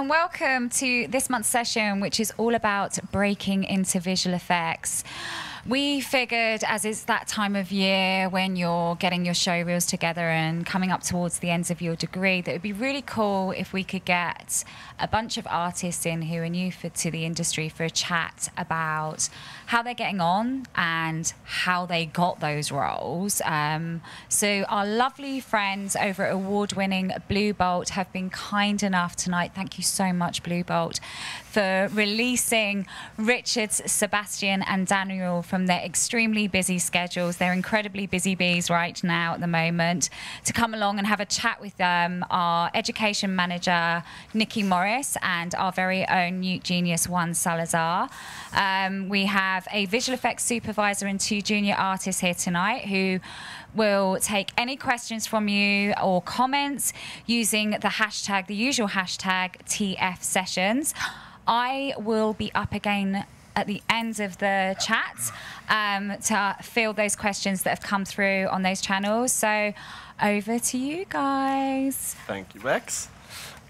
and welcome to this month's session, which is all about breaking into visual effects. We figured, as it's that time of year when you're getting your showreels together and coming up towards the ends of your degree, that it would be really cool if we could get a bunch of artists in who are new to the industry for a chat about how they're getting on and how they got those roles. So our lovely friends over at award-winning BlueBolt have been kind enough tonight, thank you so much BlueBolt, for releasing Richard, Sebastian and Daniel from their extremely busy schedules. They're incredibly busy bees right now at the moment, to come along and have a chat with our education manager, Nikki Morris, and our very own Newt genius, Juan Salazar. We have a visual effects supervisor and two junior artists here tonight who will take any questions from you or comments using the hashtag, the usual hashtag, TFSessions. I will be up again at the end of the chat to field those questions that have come through on those channels. So over to you guys. Thank you, Bex.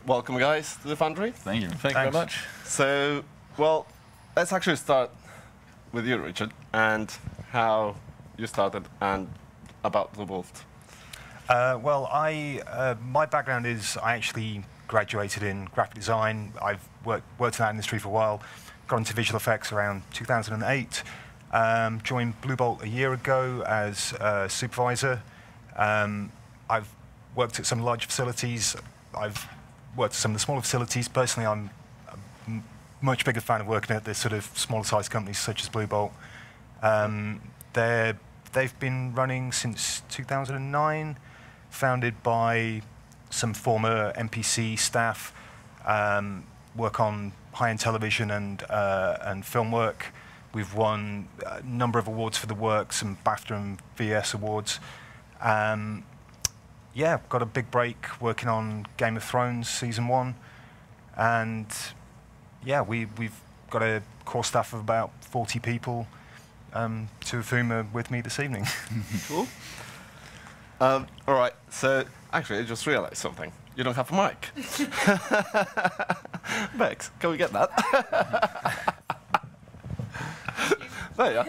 Welcome, guys, to the Foundry. Thank you. Thank you very much. So, well, let's actually start with you, Richard, and how you started and about BlueBolt. Well, my background is I actually graduated in graphic design. I've worked in that industry for a while. Got into visual effects around 2008. Joined BlueBolt a year ago as a supervisor. I've worked at some large facilities. I've worked at some of the smaller facilities. Personally, I'm a much bigger fan of working at the sort of smaller sized companies such as BlueBolt. They've been running since 2009, founded by some former MPC staff, work on high-end television and film work. We've won a number of awards for the work, some BAFTA and VS awards. Yeah, got a big break working on Game of Thrones season 1, and yeah, we've got a core staff of about 40 people. Two of whom are with me this evening. Cool. All right, so actually I just realised something. You don't have a mic. Bex, can we get that? There you are.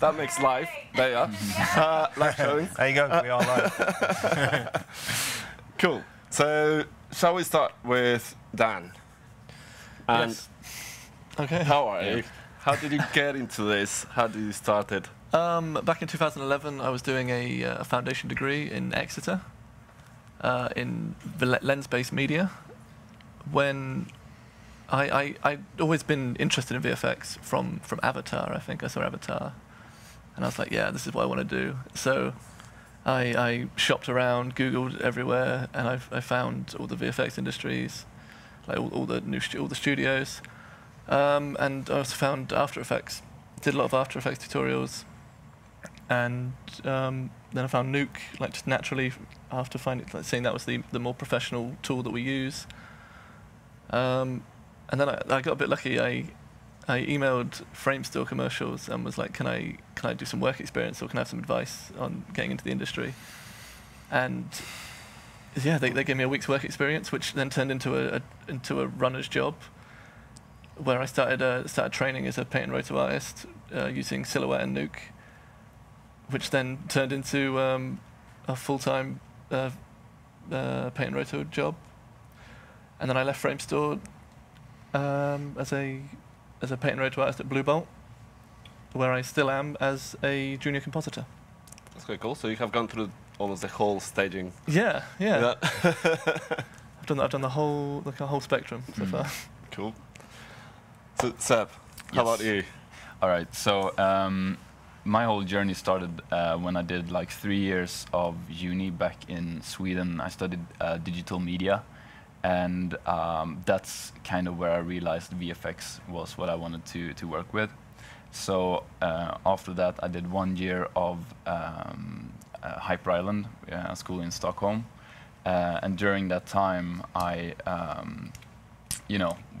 that makes live. There you are. Live showing. There you go, we are live. Cool. So shall we start with Dan? And yes. Okay. How are you? How did you get into this? How did you start it? Back in 2011, I was doing a foundation degree in Exeter in lens-based media. When I'd always been interested in VFX from Avatar, I think. I saw Avatar, and I was like, yeah, this is what I want to do. So I shopped around, Googled everywhere, and I found all the VFX industries, like all the studios. And I also found After Effects. Did a lot of After Effects tutorials, and then I found Nuke, like just naturally after seeing that was the more professional tool that we use. And then I got a bit lucky. I emailed Framestore commercials and was like, can I do some work experience, or can I have some advice on getting into the industry? And yeah, they gave me a week's work experience, which then turned into a runner's job, where I started training as a paint and roto artist using Silhouette and Nuke, which then turned into a full-time paint and roto job. And then I left Framestore as a paint and roto artist at BlueBolt, where I still am as a junior compositor. That's quite cool. So you have gone through almost the whole staging. Yeah, yeah. I've done the whole spectrum so far. Cool. So, Seb, how about you? All right, so my whole journey started when I did like 3 years of uni back in Sweden. I studied digital media, and that's kind of where I realized VFX was what I wanted to work with. So after that, I did 1 year of Hyper Island, a school in Stockholm. And during that time, I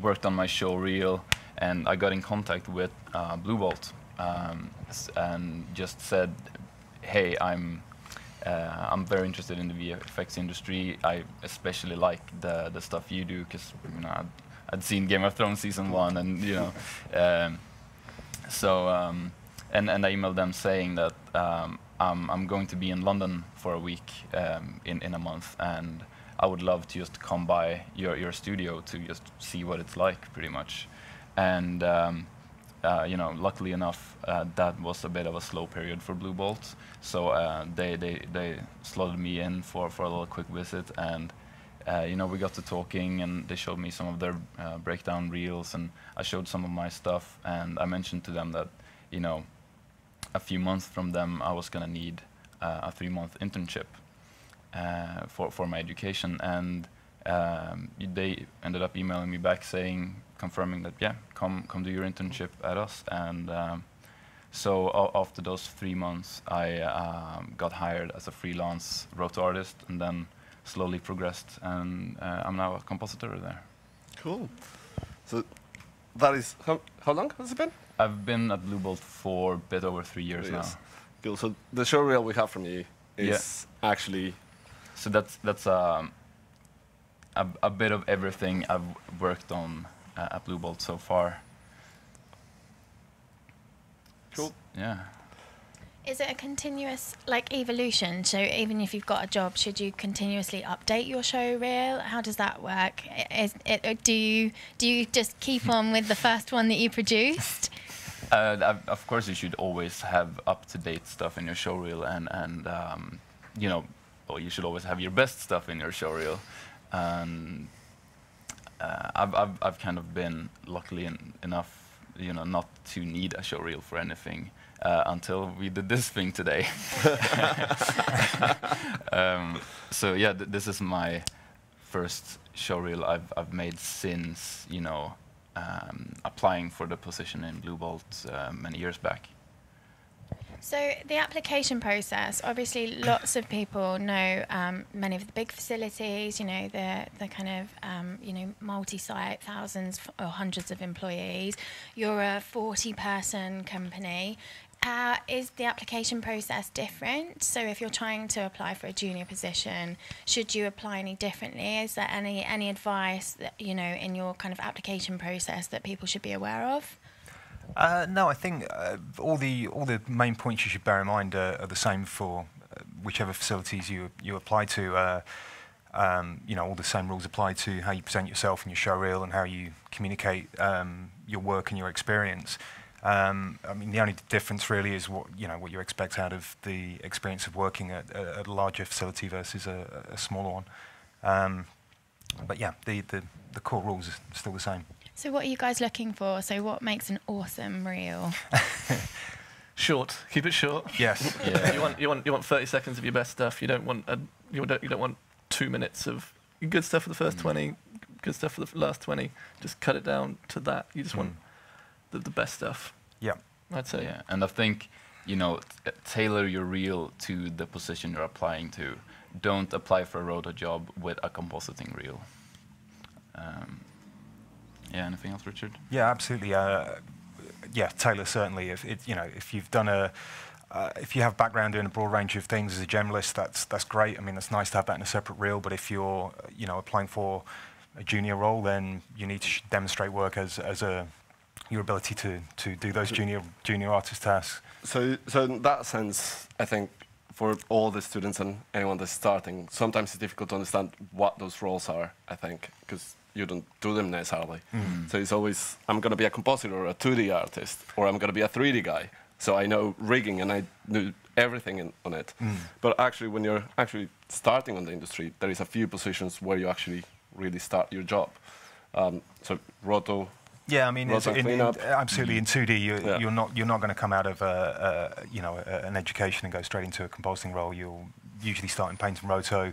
worked on my showreel, and I got in contact with BlueBolt and just said, hey, I'm I'm very interested in the VFX industry. I especially like the stuff you do, because you know, I'd seen Game of Thrones season 1, and you know, and I emailed them saying that I'm going to be in London for a week in a month, and I would love to just come by your studio to just see what it's like, pretty much. And you know, luckily enough, that was a bit of a slow period for BlueBolt, so they slotted me in for a little quick visit, and you know, we got to talking, and they showed me some of their breakdown reels, and I showed some of my stuff, and I mentioned to them that, you know, a few months from them, I was gonna need a 3-month internship for my education, and they ended up emailing me back saying, confirming that, yeah, come do your internship at us. And so after those 3 months, I got hired as a freelance roto artist, and then slowly progressed, and I'm now a compositor there. Cool. So that is, how long has it been? I've been at BlueBolt for a bit over 3 years now. Cool. So the show reel we have from you is actually... So that's a bit of everything I've worked on at BlueBolt so far. Cool. Yeah. Is it a continuous, like, evolution? So even if you've got a job, should you continuously update your show reel? How does that work? Do you just keep on with the first one that you produced? Of course, you should always have up-to-date stuff in your show reel, and you know, or you should always have your best stuff in your show reel. I've kind of been luckily enough, you know, not to need a show reel for anything. Until we did this thing today. So yeah, this is my first showreel I've made since, you know, applying for the position in BlueBolt many years back. So the application process, obviously lots of people know many of the big facilities, you know, the kind of, you know, multi-site, thousands or hundreds of employees. You're a 40-person company. Is the application process different? So if you're trying to apply for a junior position, should you apply any differently? Is there any advice that, you know, in your kind of application process that people should be aware of? No, I think all the main points you should bear in mind are the same for whichever facilities you apply to. You know, all the same rules apply to how you present yourself in your show reel and how you communicate your work and your experience. I mean, the only difference really is what you expect out of the experience of working at a larger facility versus a smaller one. But yeah, the core rules are still the same. So what are you guys looking for? So what makes an awesome reel? Short. Keep it short. Yes. Yeah. You want 30 seconds of your best stuff. You don't want you don't want 2 minutes of good stuff for the first 20, good stuff for the last 20. Just cut it down to that. You just want the best stuff. Yeah. I'd say. Yeah. And I think, you know, tailor your reel to the position you're applying to. Don't apply for a roto job with a compositing reel. Yeah, anything else, Richard? Yeah, absolutely. Yeah, Taylor, certainly. If you've done if you have background in a broad range of things as a generalist, that's great. I mean, it's nice to have that in a separate reel. But if you're, you know, applying for a junior role, then you need to demonstrate work your ability to do those junior artist tasks. So in that sense, I think for all the students and anyone that's starting, sometimes it's difficult to understand what those roles are. I think because you don't do them necessarily. So it's always, I'm going to be a compositor or a 2D artist, or I'm going to be a 3D guy. So I know rigging and I know everything on it. But actually, when you're actually starting on the industry, there is a few positions where you actually really start your job. So roto. Yeah, I mean, absolutely. In 2D, you're not going to come out of an education and go straight into a compositing role. You'll usually start in paint and roto,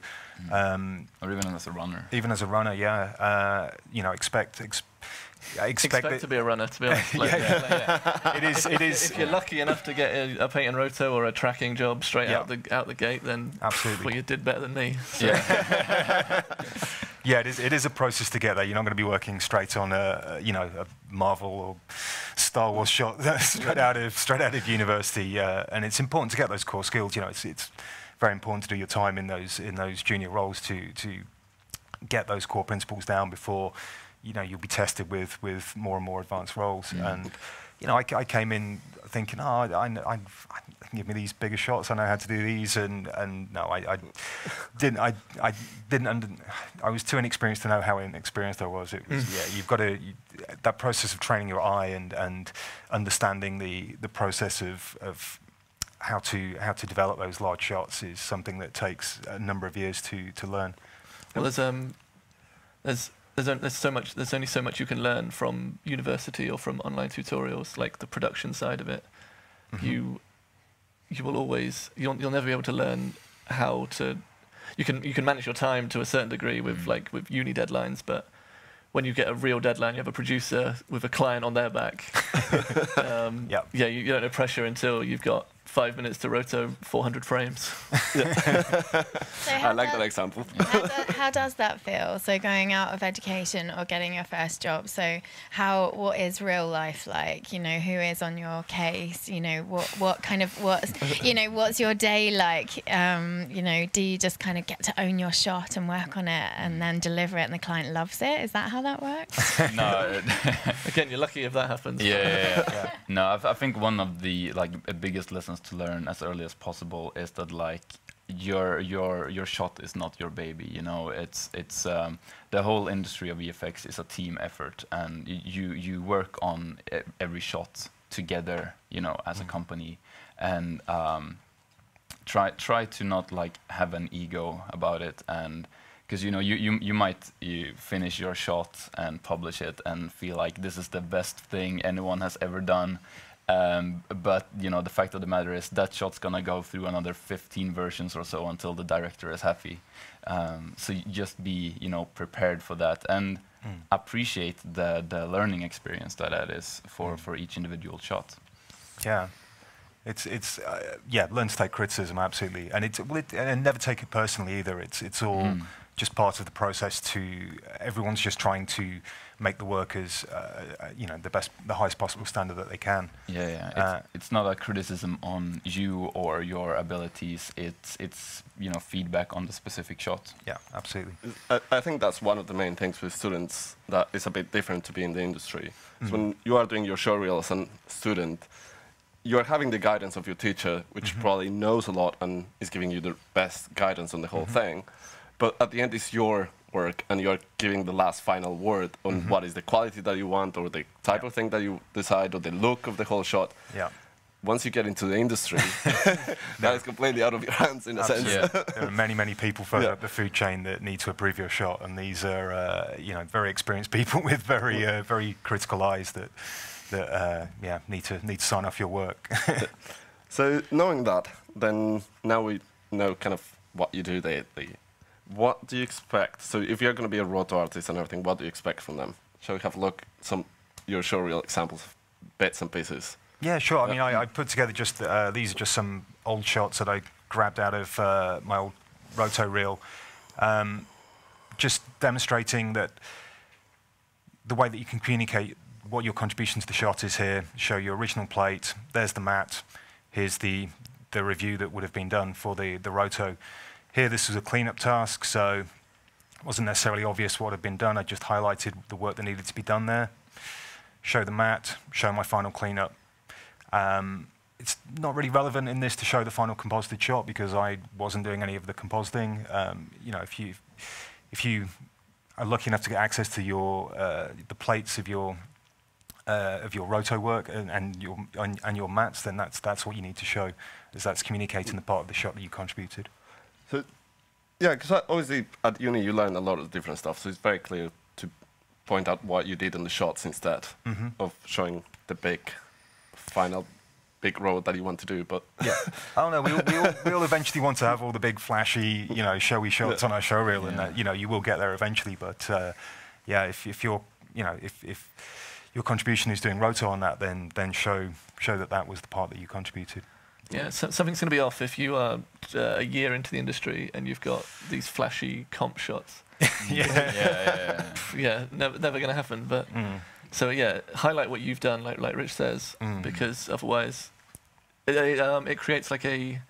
or even as a runner. Even as a runner, yeah. You know, expect to be a runner. To be honest, like, yeah. It is. If you're lucky enough to get a paint and roto or a tracking job straight out the gate, then absolutely, well, you did better than me. So. Yeah. Yeah, it is a process to get there. You're not going to be working straight on a, you know, a Marvel or Star Wars shot straight out of university, and it's important to get those core skills. You know, it's very important to do your time in those junior roles to get those core principles down before, you know, you'll be tested with more and more advanced roles. Yeah. And you know, I came in thinking, oh, I can give me these bigger shots. I know how to do these, and no, I was too inexperienced to know how inexperienced I was. It was yeah, you've got to that process of training your eye and understanding the process of how to develop those large shots is something that takes a number of years to learn. Well, there's only so much you can learn from university or from online tutorials, like the production side of it. Mm-hmm. You'll never be able to learn how to. You can manage your time to a certain degree with with uni deadlines, but when you get a real deadline, you have a producer with a client on their back. Yeah, you don't know pressure until you've got 5 minutes to roto 400 frames. So I like that example. How does that feel? So going out of education or getting your first job. So what is real life like? You know, who is on your case? You know, what's your day like? You know, do you just kind of get to own your shot and work on it and then deliver it and the client loves it? Is that how that works? No. Again, you're lucky if that happens. Yeah. No, I think one of the biggest lessons to learn as early as possible is that your shot is not your baby. You know, it's the whole industry of VFX is a team effort, and you work on every shot together, you know, as a company, and try to not have an ego about it, and because you know you might finish your shot and publish it and feel like this is the best thing anyone has ever done. But you know, the fact of the matter is that shot's gonna go through another 15 versions or so until the director is happy. So you just be, you know, prepared for that and appreciate the learning experience that is for each individual shot. Yeah, learn to take criticism absolutely, and and never take it personally either. It's all just part of the process. Everyone's just trying to make the workers, you know, the highest possible standard that they can. Yeah. It's not a criticism on you or your abilities. It's you know, feedback on the specific shot. Yeah, absolutely. I think that's one of the main things with students that is a bit different to be in the industry. Mm-hmm. So when you are doing your show reel as a student, you are having the guidance of your teacher, which probably knows a lot and is giving you the best guidance on the whole thing. But at the end, it's your work, and you're giving the last final word on what is the quality that you want, or the type of thing that you decide, or the look of the whole shot. Yeah. Once you get into the industry, that is completely out of your hands, in a sense. Yeah. There are many, many people further up the food chain that need to approve your shot, and these are, you know, very experienced people with very, very critical eyes that need to sign off your work. So knowing that, then now we know kind of what you do daily. What do you expect? So if you're going to be a roto artist and everything, what do you expect from them? Shall we have a look at some your show reel examples of bits and pieces? Yeah, sure. I mean, I put together just these are just some old shots that I grabbed out of my old roto reel, just demonstrating that the way that you can communicate what your contribution to the shot is here. Show your original plate. There's the mat. Here's the review that would have been done for the roto. Here, this was a cleanup task, so it wasn't necessarily obvious what had been done. I just highlighted the work that needed to be done there. Show the mat, show my final cleanup. It's not really relevant in this to show the final composited shot because I wasn't doing any of the compositing. You know, if you are lucky enough to get access to your the plates of your roto work and your mats, then that's what you need to show, as that's communicating the part of the shot that you contributed. So, yeah, because obviously at uni you learn a lot of different stuff, so it's very clear to point out what you did in the shots instead of showing the final big road that you want to do. But yeah, I don't know. We all eventually want to have all the big flashy, you know, showy shots on our show reel, and that, you know, you will get there eventually. But yeah, if your contribution is doing roto on that, then show that was the part that you contributed. Yeah, so something's going to be off if you are a year into the industry and you've got these flashy comp shots. Yeah, never going to happen. But so yeah, highlight what you've done, like Rich says, because otherwise, it creates like a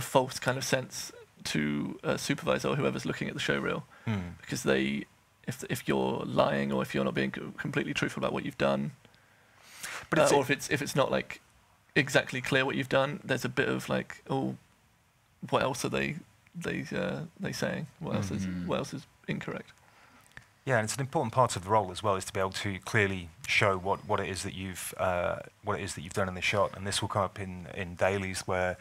false kind of sense to a supervisor or whoever's looking at the show reel, because they, if you're lying or if you're not being completely truthful about what you've done, but or if it's not like exactly clear what you've done, there's a bit of like, oh, what else are they saying? What else is incorrect? Yeah, and it's an important part of the role as well, is to be able to clearly show what it is that you've done in the shot, and this will come up in dailies where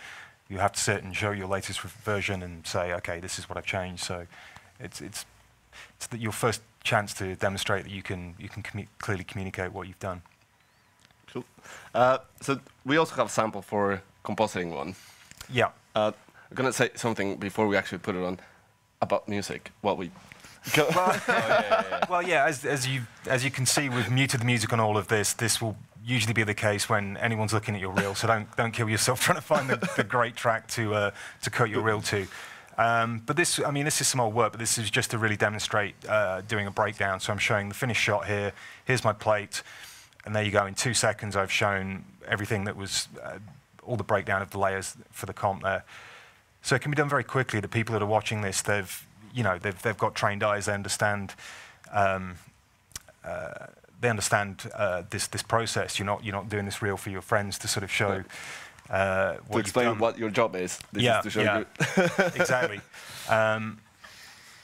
you have to sit and show your latest version and say, okay, this is what I've changed. So it's your first chance to demonstrate that you can clearly communicate what you've done. Cool. So we also have a sample for compositing one. Yeah. I'm gonna say something before we actually put it on about music. What we. Well, as you can see, we've muted the music on all of this. This will usually be the case when anyone's looking at your reel, so don't kill yourself trying to find the great track to cut your reel to. But this, I mean, this is some old work, but this is just to really demonstrate doing a breakdown. So I'm showing the finished shot here. Here's my plate, and there you go. In 2 seconds, I've shown everything that was all the breakdown of the layers for the comp there. So it can be done very quickly. The people that are watching this, they've got trained eyes. They understand. They understand this process. You're not doing this reel for your friends to sort of show. To explain what your job is. This is to show you. Exactly.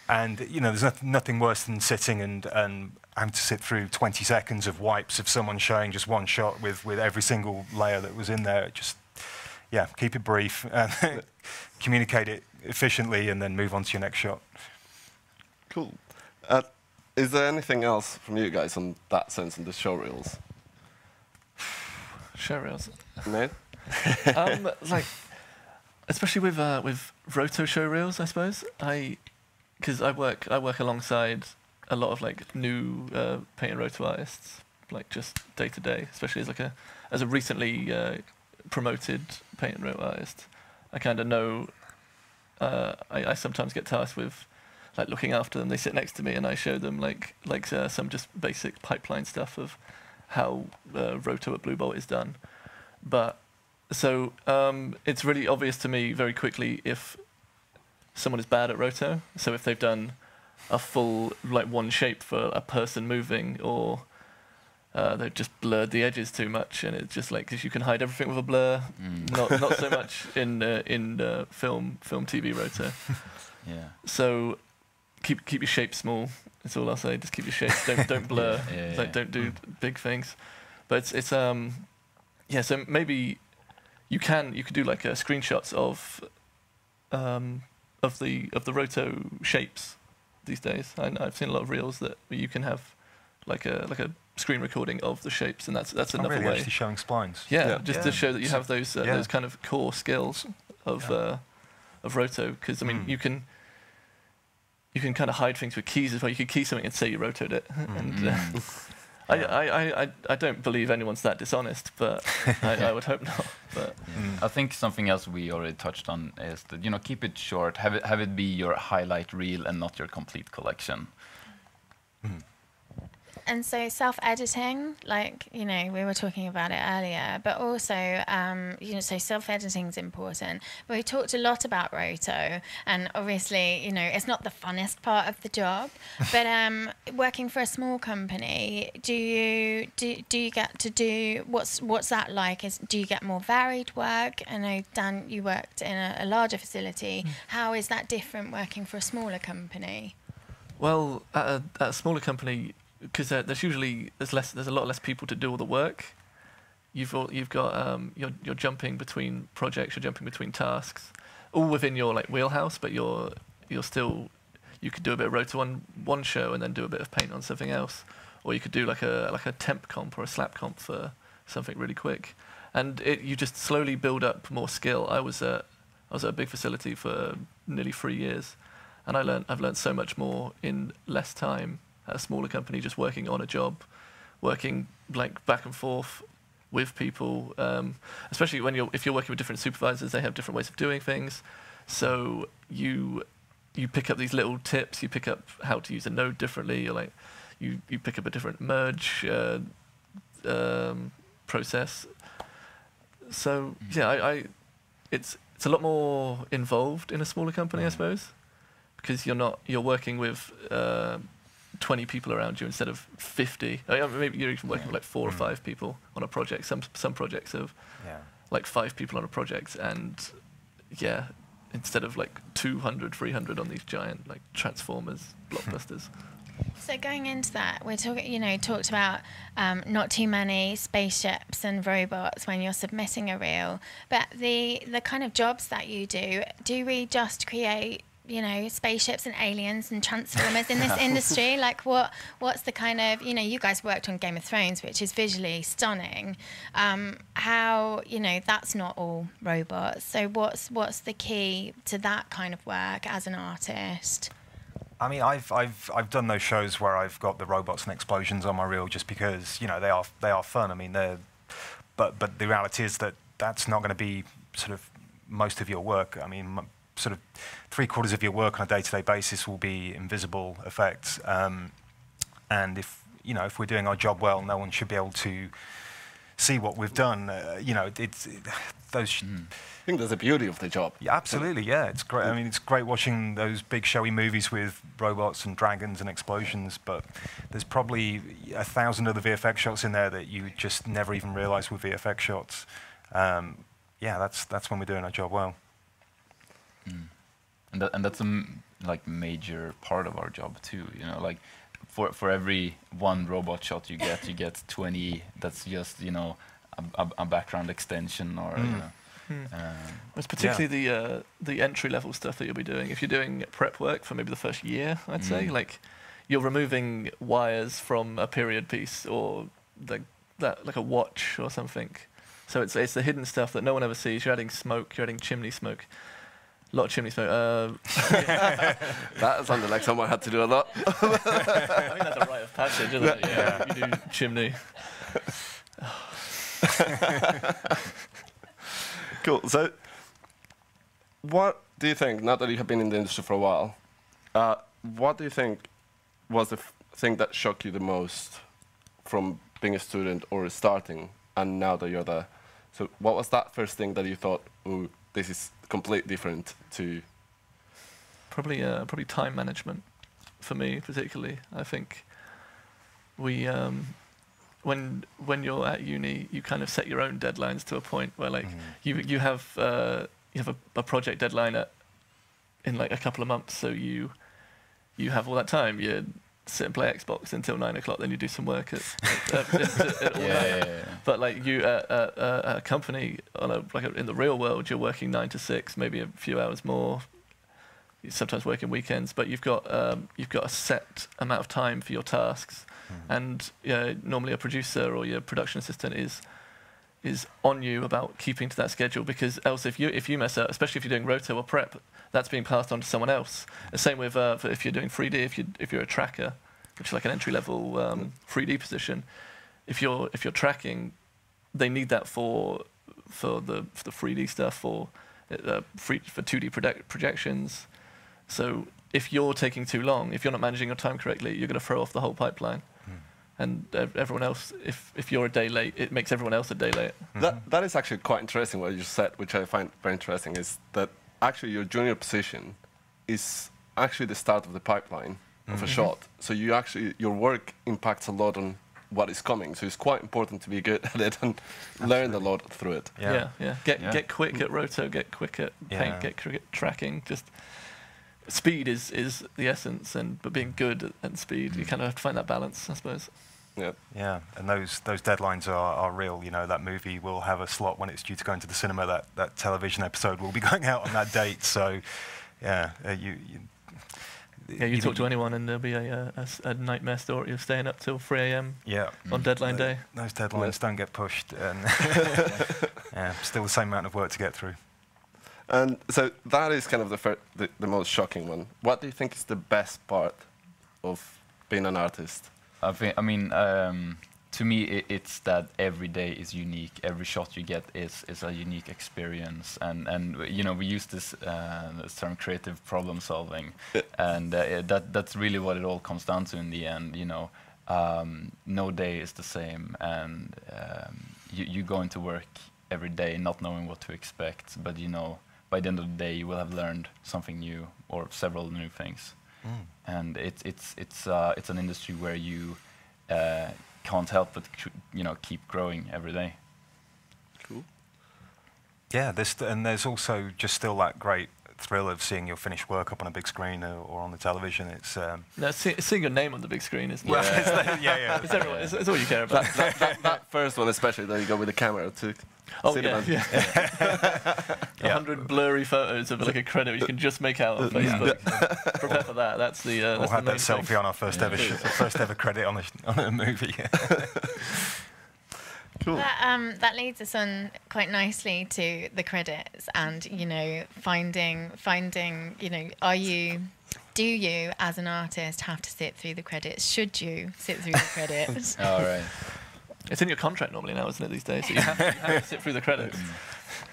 And you know, there's nothing worse than sitting and having to sit through 20 seconds of wipes of someone showing just one shot with every single layer that was in there. Just yeah, keep it brief. Communicate it efficiently, and then move on to your next shot. Cool. Is there anything else from you guys on that sense in the show reels? Show reels? No. Like, especially with roto show reels, I suppose. Because I work alongside a lot of like new paint and roto artists, like just day to day. Especially as a recently promoted paint and roto artist. I kind of know. I sometimes get tasked with like looking after them. They sit next to me, and I show them like some just basic pipeline stuff of how roto at BlueBolt is done. But so it's really obvious to me very quickly if someone is bad at roto. So if they've done a full like one shape for a person moving, or they've just blurred the edges too much, and it's just like, because you can hide everything with a blur, not so much in film TV roto. Yeah. So keep your shape small. That's all I'll say. Just keep your shape. Don't blur. Don't do big things. But it's yeah. So maybe you could do like screenshots of the roto shapes these days. I've seen a lot of reels that you can have like a screen recording of the shapes, and that's another way. Actually showing splines. Yeah, just to show that you have those kind of core skills of roto. Because I mean, you can kind of hide things with keys as well. You could key something and say you rotoed it. And I don't believe anyone's that dishonest, but I would hope not. But I think something else we already touched on is that keep it short. Have it be your highlight reel and not your complete collection. And so self-editing, like, we were talking about it earlier, but also, so self-editing is important. But we talked a lot about roto, and obviously, it's not the funnest part of the job, but working for a small company, do you get to do, what's that like? Do you get more varied work? I know, Dan, you worked in a larger facility. How is that different working for a smaller company? Well, at a smaller company, because there's a lot less people to do all the work. You're jumping between projects, you're jumping between tasks, all within your like wheelhouse. But you could do a bit of roto on one show and then do a bit of paint on something else, or you could do like a temp comp or a slap comp for something really quick. And you just slowly build up more skill. I was at a big facility for nearly 3 years, and I've learned so much more in less time. A smaller company, just working on a job, working like back and forth with people, especially when you're, if you're working with different supervisors, they have different ways of doing things. So you pick up these little tips. You pick up how to use a node differently. You're like, you pick up a different merge process. So yeah, it's a lot more involved in a smaller company, I suppose, because you're working with 20 people around you instead of 50. I mean, maybe you're even working with like 4 or 5 people on a project. Some projects have like 5 people on a project, and yeah, instead of like 200, 300 on these giant like Transformers blockbusters. So going into that, we're talking, you know, talked about not too many spaceships and robots when you're submitting a reel, but the kind of jobs that you do, do we just create, you know, spaceships and aliens and Transformers in this industry? Like what's the kind of, you know, you guys worked on Game of Thrones, which is visually stunning. How, you know, that's not all robots. So what's the key to that kind of work as an artist? I mean, I've done those shows where I've got the robots and explosions on my reel just because, you know, they are fun. I mean, but the reality is that that's not going to be sort of most of your work. I mean, sort of 3/4 of your work on a day-to-day basis will be invisible effects. And if, you know, if we're doing our job well, no one should be able to see what we've done. You know, I think that's the beauty of the job. Yeah, absolutely, yeah. It's great. I mean, it's great watching those big showy movies with robots and dragons and explosions, but there's probably 1,000 other VFX shots in there that you just never even realize were VFX shots. Yeah, that's when we're doing our job well. And that's a like major part of our job too. You know, like for every one robot shot you get 20. That's just, you know, a background extension or. You know, it's particularly the entry-level stuff that you'll be doing. If you're doing prep work for maybe the first year, I'd say, like you're removing wires from a period piece or like that, like a watch or something. So it's the hidden stuff that no one ever sees. You're adding smoke. You're adding chimney smoke. A lot of chimney smoke. That sounded like someone had to do a lot. I mean, that's a rite of passage, isn't it? Yeah, you do chimney. Cool. So, what do you think, now that you have been in the industry for a while, what do you think was the thing that shocked you the most from being a student or starting, and now that you're there? So, what was that first thing that you thought, "Ooh, this is completely different to"? Probably time management, for me particularly. I think we. When you're at uni, you kind of set your own deadlines to a point where, like, you have a project deadline in like a couple of months, so you have all that time. You sit and play Xbox until 9 o'clock, then you do some work at all night. But like you at a company in the real world, you're working 9 to 6, maybe a few hours more. You sometimes working weekends, but you've got a set amount of time for your tasks. And normally a producer or your production assistant is on you about keeping to that schedule, because else if you mess up, especially if you're doing roto or prep, that's being passed on to someone else. The same with if you're doing 3D, if you're a tracker, which is like an entry level 3D position, if you're tracking, they need that for the 3D stuff, for 2D projections. So if you're taking too long, if you're not managing your time correctly, you're going to throw off the whole pipeline. And everyone else, if you're a day late, it makes everyone else a day late. That is actually quite interesting what you said, which I find very interesting, is that actually your junior position is actually the start of the pipeline of a shot. So you actually, your work impacts a lot on what is coming. So it's quite important to be good at it and learn a lot through it. Yeah, yeah. Get quick at roto, get quick at paint, get quick at tracking. Just speed is the essence, but being good at speed, you kind of have to find that balance, I suppose. Yeah. Yeah, and those deadlines are real. You know, that movie will have a slot when it's due to go into the cinema. That television episode will be going out on that date. So, yeah, you talk to anyone, and there'll be a nightmare story of staying up till 3 AM. Yeah. On deadline day. Those deadlines don't get pushed, and still the same amount of work to get through. And so that is kind of the most shocking one. What do you think is the best part of being an artist? I mean, to me, it's that every day is unique. Every shot you get is a unique experience, and you know, we use this, this term, creative problem solving, and that's really what it all comes down to in the end. You know, no day is the same, and you go into work every day not knowing what to expect, but you know, by the end of the day, you will have learned something new or several new things. Mm. And it's an industry where you can't help but keep growing every day. Cool. Yeah, there's also just still that great thrill of seeing your finished work up on a big screen or on the television. It's seeing your name on the big screen is it's all you care about. That first one especially, though, you go with the camera to. Oh yeah, yeah. 100 blurry photos of like a credit you can just make out on Facebook. Yeah. Prepare for that. That's the. We'll have that selfie on our first ever credit on a movie. Cool. That leads us on quite nicely to the credits, and you know, finding you know, do you as an artist have to sit through the credits? Should you sit through the credits? All right. It's in your contract normally now, isn't it, these days? So you have to sit through the credits.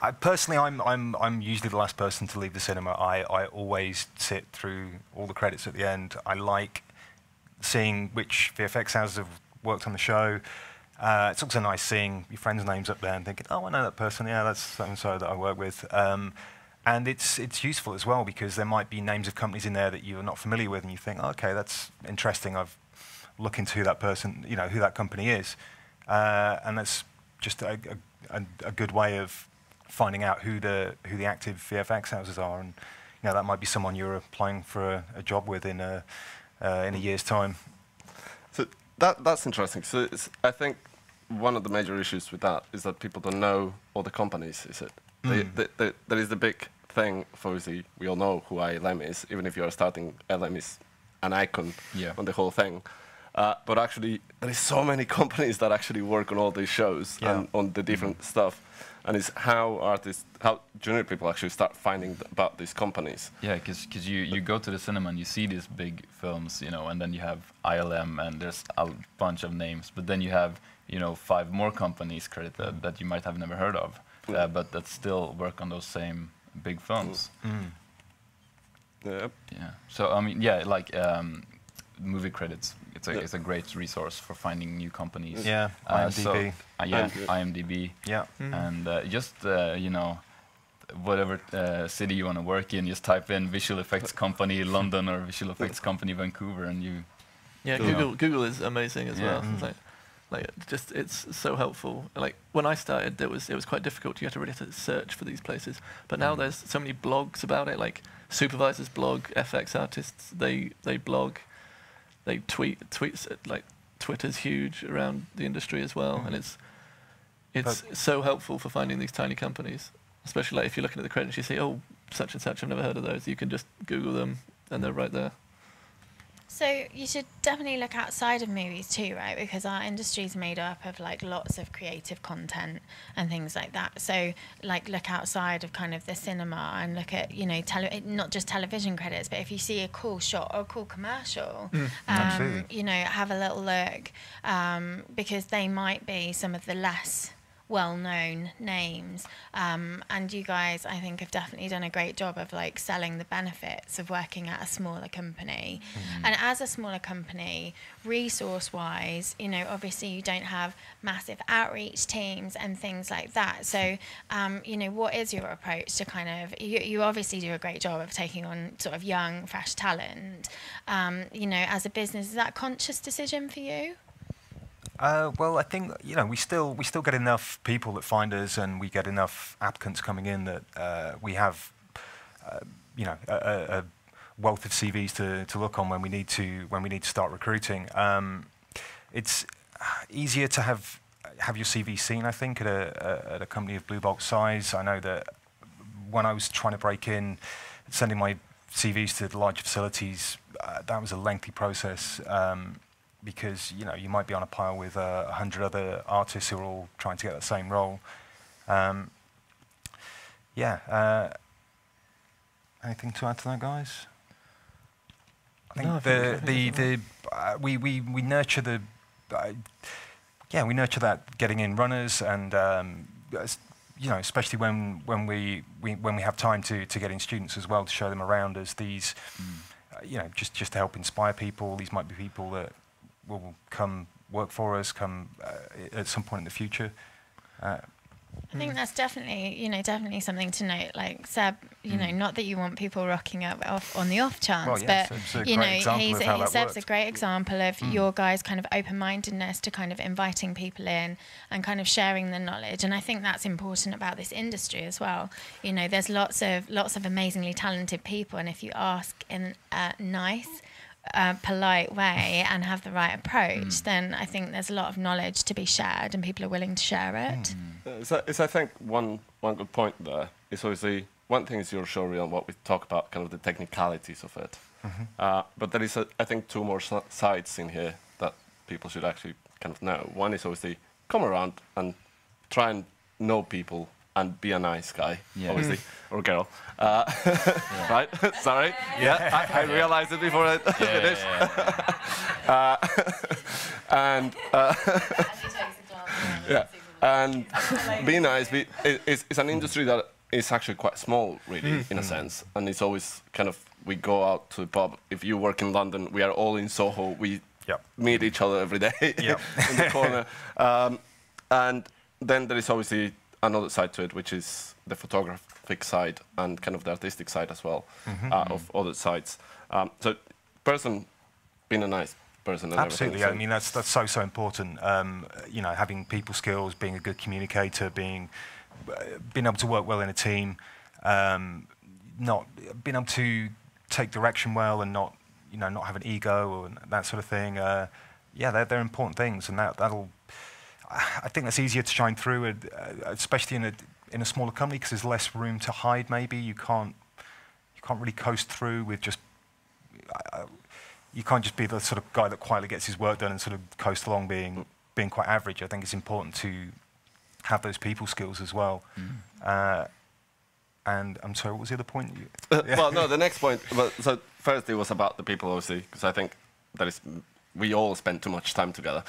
I personally, I'm usually the last person to leave the cinema. I always sit through all the credits at the end. I like seeing which VFX houses have worked on the show. It's also nice seeing your friends' names up there and thinking, oh, I know that person. Yeah, that's so-and-so that I work with. And it's useful as well, because there might be names of companies in there that you're not familiar with, and you think, oh, okay, that's interesting. I've looked into who that person, you know, who that company is. And that's just a good way of finding out who the active VFX houses are, and you know, that might be someone you're applying for a job with in a year's time. So that's interesting. So I think one of the major issues with that is that people don't know all the companies. Is it? Mm. That is the big thing. Obviously, we all know who ILM is, even if you are starting. ILM is an icon on the whole thing. But actually, there is so many companies that actually work on all these shows and on the different stuff, and it's how artists, how junior people actually start finding about these companies. Yeah, because you go to the cinema and you see these big films, you know, and then you have ILM and there's a bunch of names, but then you have, you know, 5 more companies credited that you might have never heard of, but that still work on those same big films. Mm. Yep. Yeah. So I mean, yeah, like. Movie credits. It's a great resource for finding new companies. Yeah, IMDb. IMDb. Yeah, and just you know, whatever city you want to work in, just type in visual effects company London or visual effects company Vancouver, and you. Yeah, Google is amazing as well. Mm. It's so helpful. Like when I started, it was quite difficult. You had to really have to search for these places. But now there's so many blogs about it. Like supervisors blog, FX artists they blog. They tweets like Twitter's huge around the industry as well, and it's so helpful for finding these tiny companies. Especially like if you're looking at the credits, you see, oh, such and such, I've never heard of those. You can just Google them, and they're right there. So you should definitely look outside of movies too, right? Because our industry is made up of like lots of creative content and things like that. So like look outside of kind of the cinema and look at, you know, not just television credits, but if you see a cool shot or a cool commercial, you know, have a little look because they might be some of the less well-known names, and you guys, I think, have definitely done a great job of like selling the benefits of working at a smaller company. Mm-hmm. And as a smaller company, resource-wise, you know, obviously you don't have massive outreach teams and things like that. So, you know, what is your approach to kind of? You obviously do a great job of taking on sort of young, fresh talent. You know, as a business, is that a conscious decision for you? Well, I think, you know, we still get enough people that find us, and we get enough applicants coming in that we have, you know, a wealth of CVs to look on when we need to start recruiting. It's easier to have your CV seen, I think, at a company of BlueBolt size. I know that when I was trying to break in, sending my CVs to the larger facilities, that was a lengthy process. Because you know, you might be on a pile with 100 other artists who are all trying to get that same role. Anything to add to that, guys? I think we nurture the yeah, we nurture that getting in runners, and you know, especially when we have time to get in students as well, to show them around as these, you know, just to help inspire people. These might be people that will come work for us, come at some point in the future. I think that's definitely, you know, definitely something to note. Like Seb, you know, not that you want people rocking up on the off chance, well, yes, but you know, Seb's a great example of your guys' kind of open-mindedness to kind of inviting people in and kind of sharing the knowledge. And I think that's important about this industry as well. You know, there's lots of amazingly talented people, and if you ask in a nice, polite way and have the right approach, then I think there's a lot of knowledge to be shared, and people are willing to share it. So I think one good point there is, obviously, one thing is your showreel and what we talk about, kind of the technicalities of it. But there is, I think, two more sides in here that people should actually kind of know. One is, obviously, come around and try and know people and be a nice guy, obviously, or girl, right? Sorry, I realized it before I finished. And be nice. It's an industry that is actually quite small, really, in a sense, and it's always kind of, we go out to the pub. If you work in London, we are all in Soho. We meet each other every day in the corner. And then there is, obviously, another side to it, which is the photographic side and kind of the artistic side as well, of other sides. So, being a nice person. And absolutely, I mean that's so important. You know, having people skills, being a good communicator, being able to work well in a team, not being able to take direction well, and not, you know, not have an ego or that sort of thing. Yeah, they're important things, and that'll. I think that's easier to shine through, especially in a smaller company, because there's less room to hide. Maybe you can't really coast through with just you can't just be the sort of guy that quietly gets his work done and sort of coast along being quite average. I think it's important to have those people skills as well. And I'm sorry, what was the other point? Well, no, the next point. Well, so first it was about the people, obviously, because I think that is. We all spend too much time together.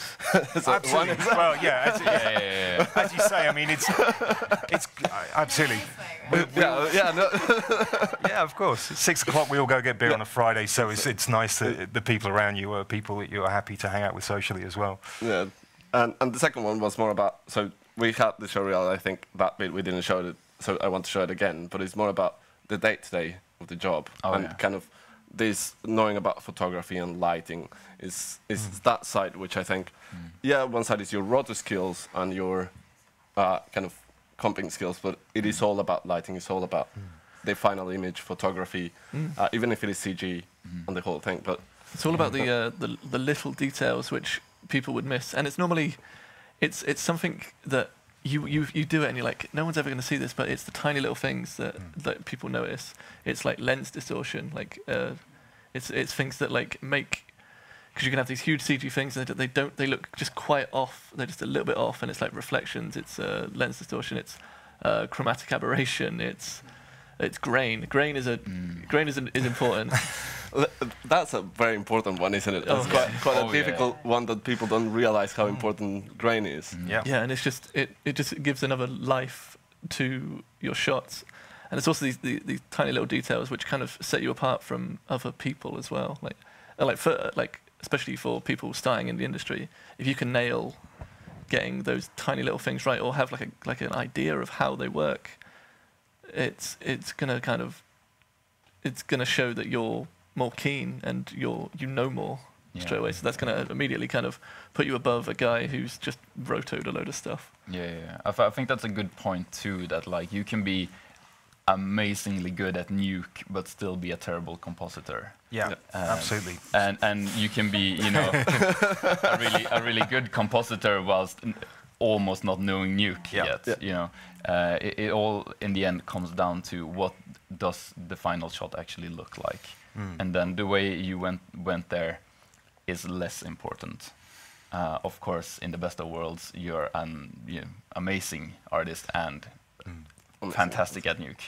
So absolutely. Well, yeah, yeah. As you say, I mean, it's absolutely. Yeah, of course. It's 6 o'clock. We all go get beer on a Friday, so it's nice that the people around you are people that you are happy to hang out with socially as well. Yeah, and the second one was more about. So we had the showreel. I think that bit we didn't show it, so I want to show it again. But it's more about the day-to-day of the job kind of. This knowing about photography and lighting is that side, which I think, yeah, one side is your rotor skills and your kind of comping skills, but it is all about lighting. It's all about the final image, photography, even if it is CG and the whole thing. But it's all about the little details which people would miss, and it's normally it's something that you do it and you're like, no one's ever going to see this, but it's the tiny little things that people notice. It's like lens distortion, like it's things that like make, because you can have these huge CG things and they look just quite off. They're just a little bit off, and it's like reflections. It's lens distortion. It's chromatic aberration. It's grain. Grain is important. That's a very important one, isn't it? That's quite a difficult one that people don't realize how important grain is. Yeah, and it's just it just gives another life to your shots, and it's also these tiny little details which kind of set you apart from other people as well. Like especially for people starting in the industry, if you can nail getting those tiny little things right, or have like an idea of how they work, it's gonna show that you're more keen and you know more straight away. So that's going to immediately kind of put you above a guy who's just rotoed a load of stuff. Yeah. I think that's a good point too, that like you can be amazingly good at nuke but still be a terrible compositor. Yeah, absolutely. And you can be, you know, a really good compositor whilst almost not knowing nuke yet. You know, it all in the end comes down to what does the final shot actually look like. And then the way you went there is less important. Of course, in the best of worlds, you're an amazing artist and fantastic at nuke.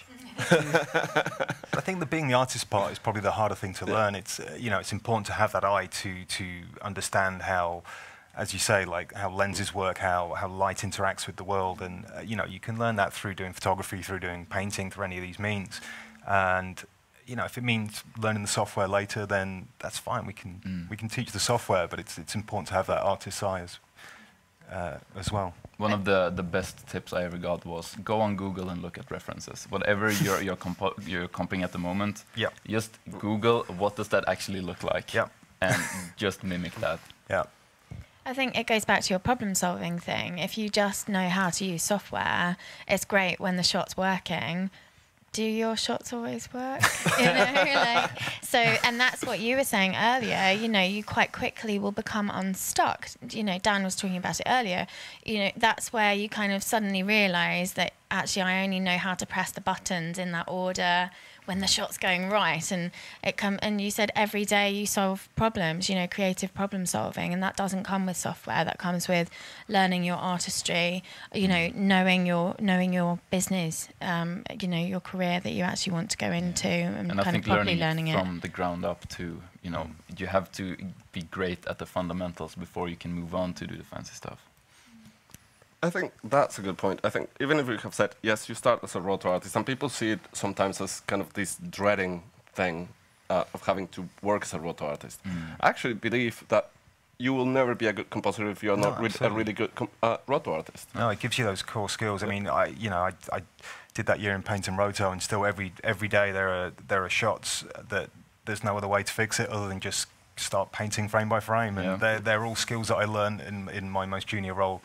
I think the being the artist part is probably the harder thing to learn. It's you know, it's important to have that eye to understand how as you say, like how lenses work, how light interacts with the world, and you know, you can learn that through doing photography, through doing painting, through any of these means. And you know, if it means learning the software later, then that's fine. We can we can teach the software, but it's important to have that artist's eye as well. One of the best tips I ever got was go on Google and look at references. Whatever you're comping at the moment, yeah, just Google what does that actually look like, yeah, and just mimic that. Yeah. I think it goes back to your problem-solving thing. If you just know how to use software, it's great when the shot's working. Do your shots always work? You know, like, so, and that's what you were saying earlier. You know, you quite quickly will become unstuck. You know, Dan was talking about it earlier. You know, that's where you kind of suddenly realise that actually I only know how to press the buttons in that order when the shot's going right, and it and you said every day you solve problems, you know, creative problem solving, and that doesn't come with software. That comes with learning your artistry, you know, knowing your business, you know, your career that you actually want to go into, and kind of probably learning it from the ground up too. You know, you have to be great at the fundamentals before you can move on to do the fancy stuff. I think that's a good point. I think even if we have said, yes, you start as a road to artist, and people see it sometimes as kind of this dreading thing of having to work as a road to artist. I actually believe that you will never be a good composer if you're not a really good road to artist. No, it gives you those core skills. I mean, I did that year in paint and roto, and still every day there are shots that there's no other way to fix it other than just start painting frame by frame, and they're all skills that I learned in my most junior role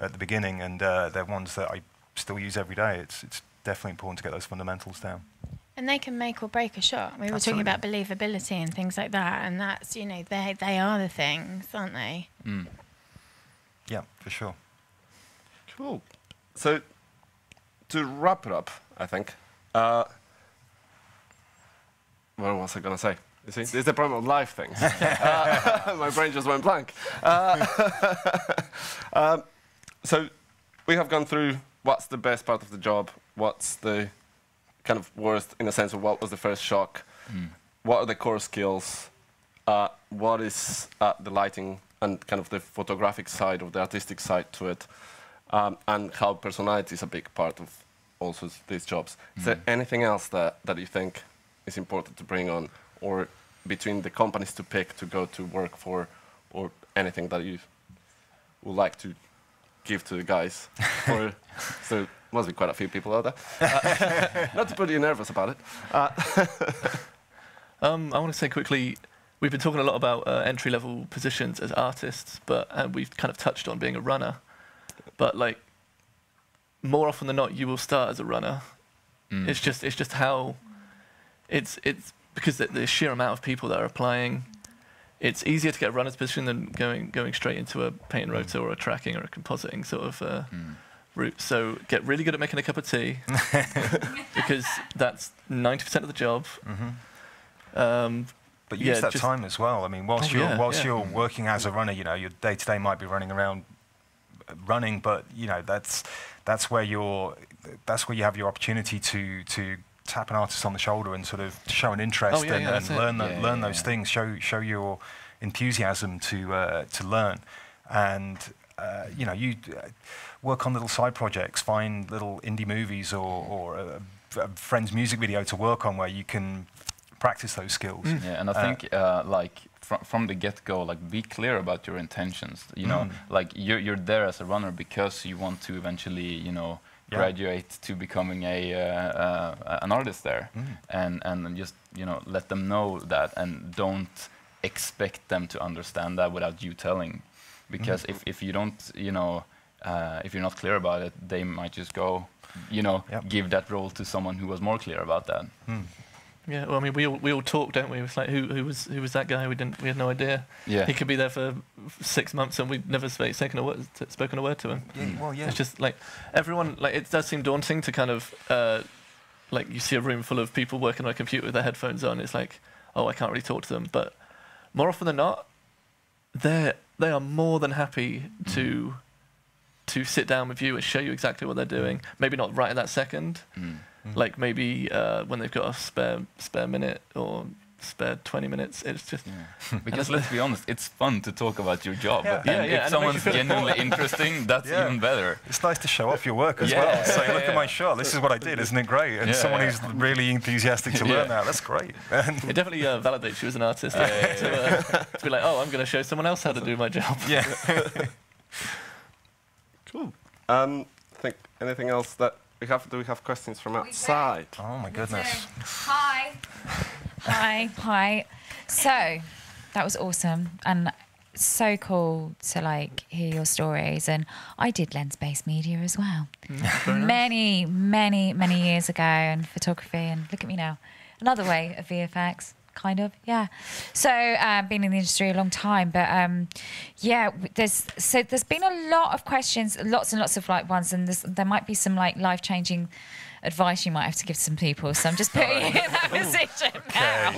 at the beginning, and they're ones that I still use every day. It's definitely important to get those fundamentals down. And they can make or break a shot. We were talking about believability and things like that, and that's, you know, they are the things, aren't they? Yeah, for sure. Cool. So to wrap it up, I think, what was I going to say? You see, it's the problem of live things. My brain just went blank. So we have gone through what's the best part of the job, what's the kind of worst, in a sense of what was the first shock, what are the core skills, what is the lighting and kind of the photographic side or the artistic side to it, and how personality is a big part of also these jobs. Is there anything else that you think is important to bring on, or between the companies to pick to go to work for, or anything that you would like to give to the guys? Or, so must be quite a few people out there. Not to put you nervous about it. I want to say quickly, we've been talking a lot about entry-level positions as artists, but we've kind of touched on being a runner. But like, more often than not, you will start as a runner. It's just how it's because the sheer amount of people that are applying. It's easier to get a runner's position than going straight into a paint and roto or a tracking or a compositing sort of route. So get really good at making a cup of tea, because that's 90% of the job. But use that time as well. I mean, whilst you're working as a runner, you know, your day-to-day might be running, but you know, that's where you have your opportunity to tap an artist on the shoulder and sort of show an interest and learn those things. Show your enthusiasm to learn, and you know, you work on little side projects, find little indie movies or a friend's music video to work on where you can practice those skills. Yeah, and I think like from the get-go, like be clear about your intentions. You know, like you're there as a runner because you want to eventually, you know, graduate to becoming an artist there, and just, you know, let them know that, and don't expect them to understand that without you telling, because if you don't, you know, if you're not clear about it, they might just go, you know, give that role to someone who was more clear about that. Yeah, well, I mean, we all talk, don't we? It's like who was that guy? We had no idea. Yeah, he could be there for 6 months and we've never spoken a word to him. Well, yeah. It's just like everyone, like it does seem daunting to kind of like you see a room full of people working on a computer with their headphones on. It's like, oh, I can't really talk to them. But more often than not, they are more than happy to sit down with you and show you exactly what they're doing. Maybe not right at that second. Like maybe when they've got a spare minute or spare 20 minutes. It's just... Yeah. Because let's be honest, it's fun to talk about your job. Yeah. And if someone's genuinely interesting, that's even better. It's nice to show off your work as well. So look at my show, this is what I did, isn't it great? And someone who's really enthusiastic to learn that, that's great. It definitely validates you as an artist. To be like, oh, I'm going to show someone else how to do my job. Yeah. Cool. Think anything else that we have? Do we have questions from outside? Oh my goodness! Hi, hi, hi. So that was awesome and so cool to like hear your stories. And I did lens-based media as well, many, many, many years ago, and photography. And look at me now, another way of VFX. Kind of, yeah. So been in the industry a long time, but yeah, there's been a lot of questions, lots and lots of like ones, and there might be some like life-changing advice you might have to give to some people. So I'm just putting you in that position now.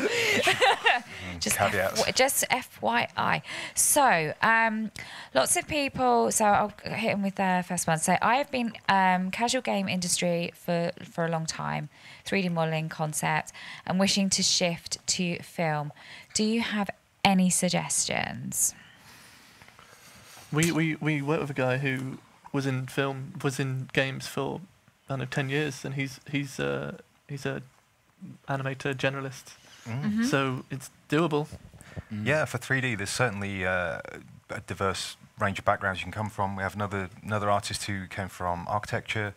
Just FYI. So lots of people. So I'll hit them with their first one. So I have been casual game industry for a long time. 3D modelling concept and wishing to shift to film. Do you have any suggestions? We worked with a guy who was in film, was in games for I don't know 10 years, and he's a animator generalist. Mm-hmm. So it's doable. Yeah, for 3D, there's certainly a diverse range of backgrounds you can come from. We have another artist who came from architecture.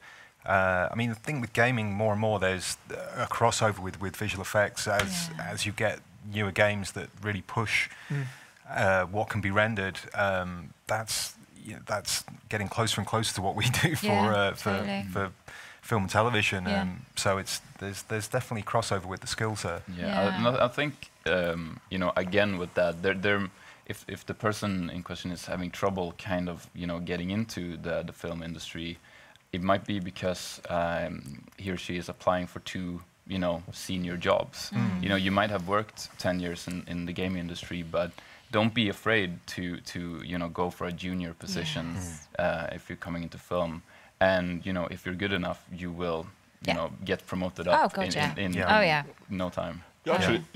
I mean, the thing with gaming, more and more, there's a crossover with visual effects as you get newer games that really push what can be rendered. That's getting closer and closer to what we do for film and television. So there's definitely crossover with the skills there. Yeah, yeah. I think you know, again with that, if the person in question is having trouble kind of getting into the film industry. It might be because he or she is applying for two, senior jobs. Mm. You know, you might have worked 10 years in the gaming industry, but don't be afraid to go for a junior position if you're coming into film. And if you're good enough, you will get promoted up in no time. You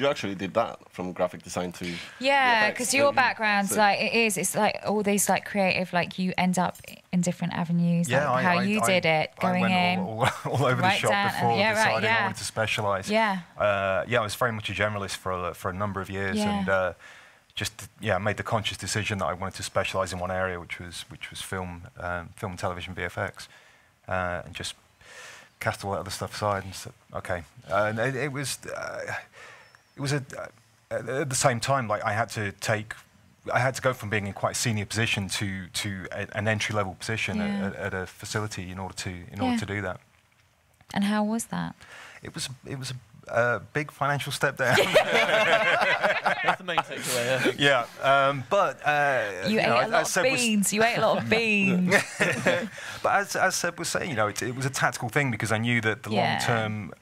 actually did that from graphic design to because your background's like it's like all these like creative, like you end up in different avenues. Yeah, like I went all over the shop before deciding I wanted to specialise. Yeah, I was very much a generalist for a number of years, and I made the conscious decision that I wanted to specialise in one area, which was film and television VFX, and just cast all that other stuff aside and said, okay. And it was at the same time, like I had to go from being in quite a senior position to an entry level position at a facility in order to do that. And how was that? It was a big financial step down. That's the main takeaway. Yeah, but you ate a lot of beans. But as Seb was saying, it was a tactical thing because I knew that the long-term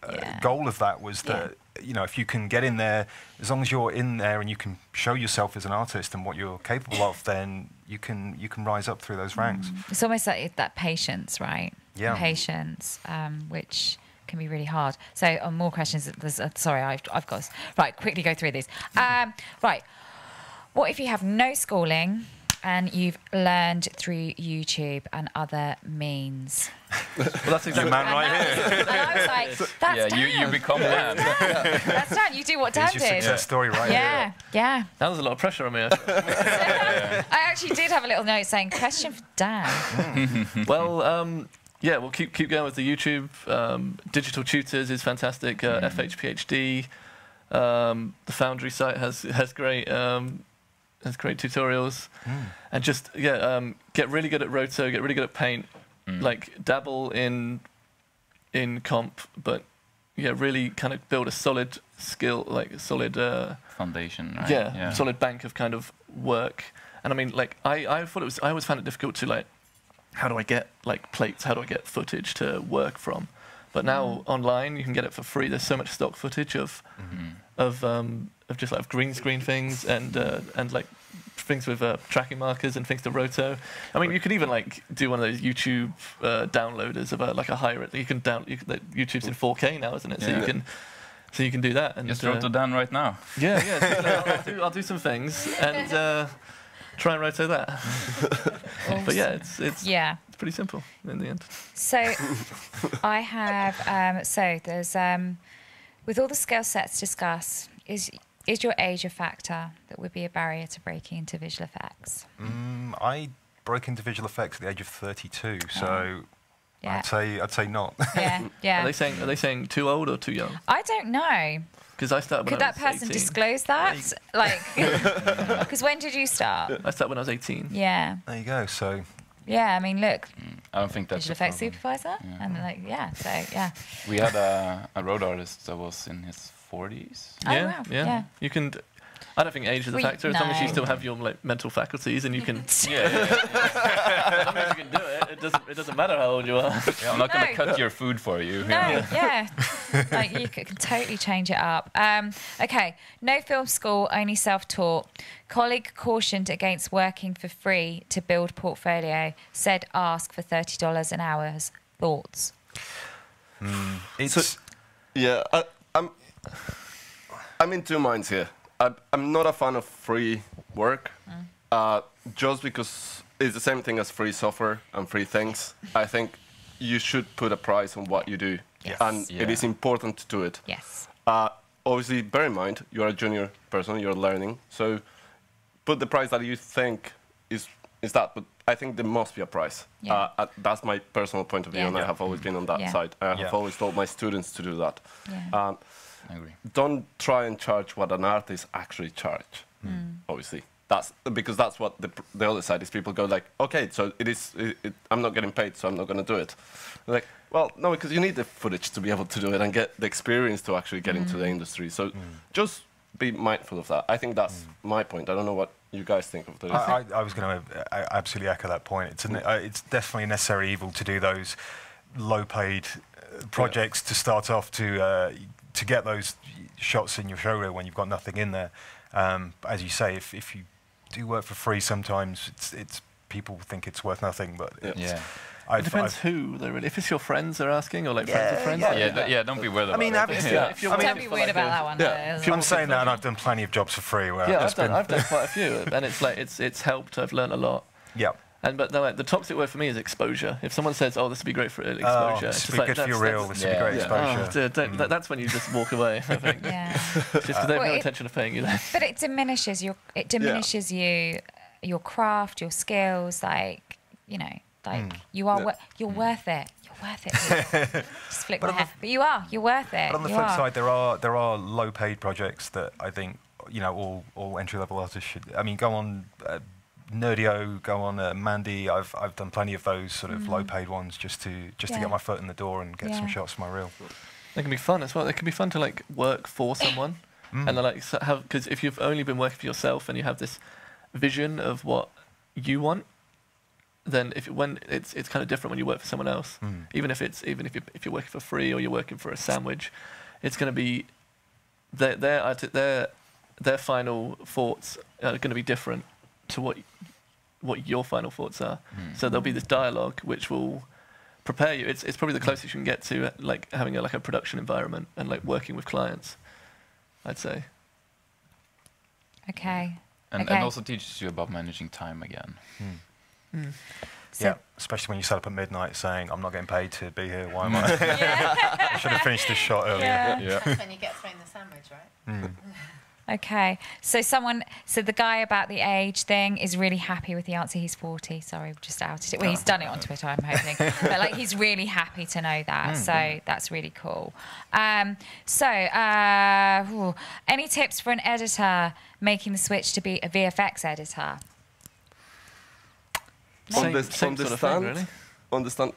goal of that was that if you can get in there, as long as you're in there and you can show yourself as an artist and what you're capable of, then you can rise up through those ranks. It's almost like that patience, right? Yeah, patience, which can be really hard. So on more questions, sorry, I've got quickly go through these. Right, what if you have no schooling and you've learned through YouTube and other means? Well, that's exactly man right here. And I was like, that's Dan. You become Dan. That's Dan. You do what Dan did. It's your success story right here. Yeah, yeah. That was a lot of pressure on me. I actually did have a little note saying, question for Dan. Well, yeah, we'll keep going with the YouTube. Digital tutors is fantastic. FHPHD, the Foundry site has great tutorials, and just get really good at roto, get really good at paint, like dabble in comp, but really kind of build a solid skill, like a solid foundation, right? Yeah, solid bank of kind of work. And I mean, like I always found it difficult to like, how do I get like plates? How do I get footage to work from? But now online, you can get it for free. There's so much stock footage of just like green screen things and like things with tracking markers and things to roto. I mean, you could even like do one of those YouTube downloaders of like a high rate. You can download YouTube's in 4K now, isn't it? So you can. So you can do that. And just wrote it down right now. Yeah, yeah. I'll do some things and try and write that. Awesome. But yeah, it's pretty simple in the end. So I have so there's with all the skill sets discussed, is your age a factor that would be a barrier to breaking into visual effects? I broke into visual effects at the age of 32, so. Yeah. I'd say not. Yeah, yeah. Are they saying too old or too young? I don't know. Because I started. Could that person 18. Disclose that? Like, because when did you start? I started when I was 18. Yeah. There you go. So. Yeah, I mean, look. I don't think that's. Visual effects supervisor. Yeah. And like, yeah. So yeah. We had a road artist that was in his 40s. Oh, yeah, wow. Yeah. Yeah. You can. I don't think age is a factor. As long as you still have your like, mental faculties and you can. As long as you can do it, it doesn't matter how old you are. Yeah, I'm not going to cut your food for you. No, yeah. Like you can totally change it up. Okay, no film school, only self-taught. Colleague cautioned against working for free to build portfolio. Said ask for $30 an hour. Thoughts? I'm in two minds here. I'm not a fan of free work, just because it's the same thing as free software and free things. I think you should put a price on what you do, and it is important to do it. Yes. Obviously, bear in mind, you're a junior person, you're learning, so put the price that you think is that, but I think there must be a price. Yeah. That's my personal point of view, and I have always been on that side. I have always told my students to do that. Yeah. I agree. Don't try and charge what an artist actually charges. Obviously, that's because that's what the other side is. People go like, okay, so it is. I'm not getting paid, so I'm not going to do it. Like, well, no, because you need the footage to be able to do it and get the experience to actually get into the industry. So just be mindful of that. I think that's my point. I don't know what you guys think of those. I was going to absolutely echo that point. It's definitely a necessary evil to do those low-paid projects to start off to get those shots in your showreel when you've got nothing in there. As you say, if you do work for free, sometimes it's people think it's worth nothing, but it depends who they're really. If it's your friends they're asking, or like friends of friends. Yeah, don't be weird about that. Don't be weird about that one. Yeah. I'm saying that, and I've done plenty of jobs for free. Where I've done quite a few, and it's like it's helped. I've learned a lot. Yeah. But no, like, the toxic word for me is exposure. If someone says, "Oh, this would be great for exposure," this would be good for your reel. This would be great exposure. Oh, dude, that's when you just walk away. I think. Just because they have no intention of paying you that. But it diminishes your your craft, your skills. Like you are you're worth it. You're worth it. Just flick my hair. But you are. You're worth it. But on the flip side, there are low-paid projects that I think all entry-level artists should. I mean, go on. Nerdio, go on Mandy. I've done plenty of those sort of low-paid ones just to get my foot in the door and get some shots for my reel. They can be fun as well. It can be fun to like work for someone, and because if you've only been working for yourself and you have this vision of what you want, then it's kind of different when you work for someone else. Even if you're working for free or you're working for a sandwich, it's going to be their final thoughts are going to be different to what your final thoughts are. So there'll be this dialogue which will prepare you. It's probably the closest you can get to like having a production environment and like working with clients, I'd say. Okay. And also teaches you about managing time again. So especially when you start up at midnight saying, I'm not getting paid to be here, why am I? I should have finished this shot earlier. That's when you get thrown the sandwich, right? Okay, so the guy about the age thing is really happy with the answer. He's 40. Sorry, we just outed it. Well, he's done it on Twitter, I'm hoping. But like, he's really happy to know that. So that's really cool. Any tips for an editor making the switch to be a VFX editor? Understand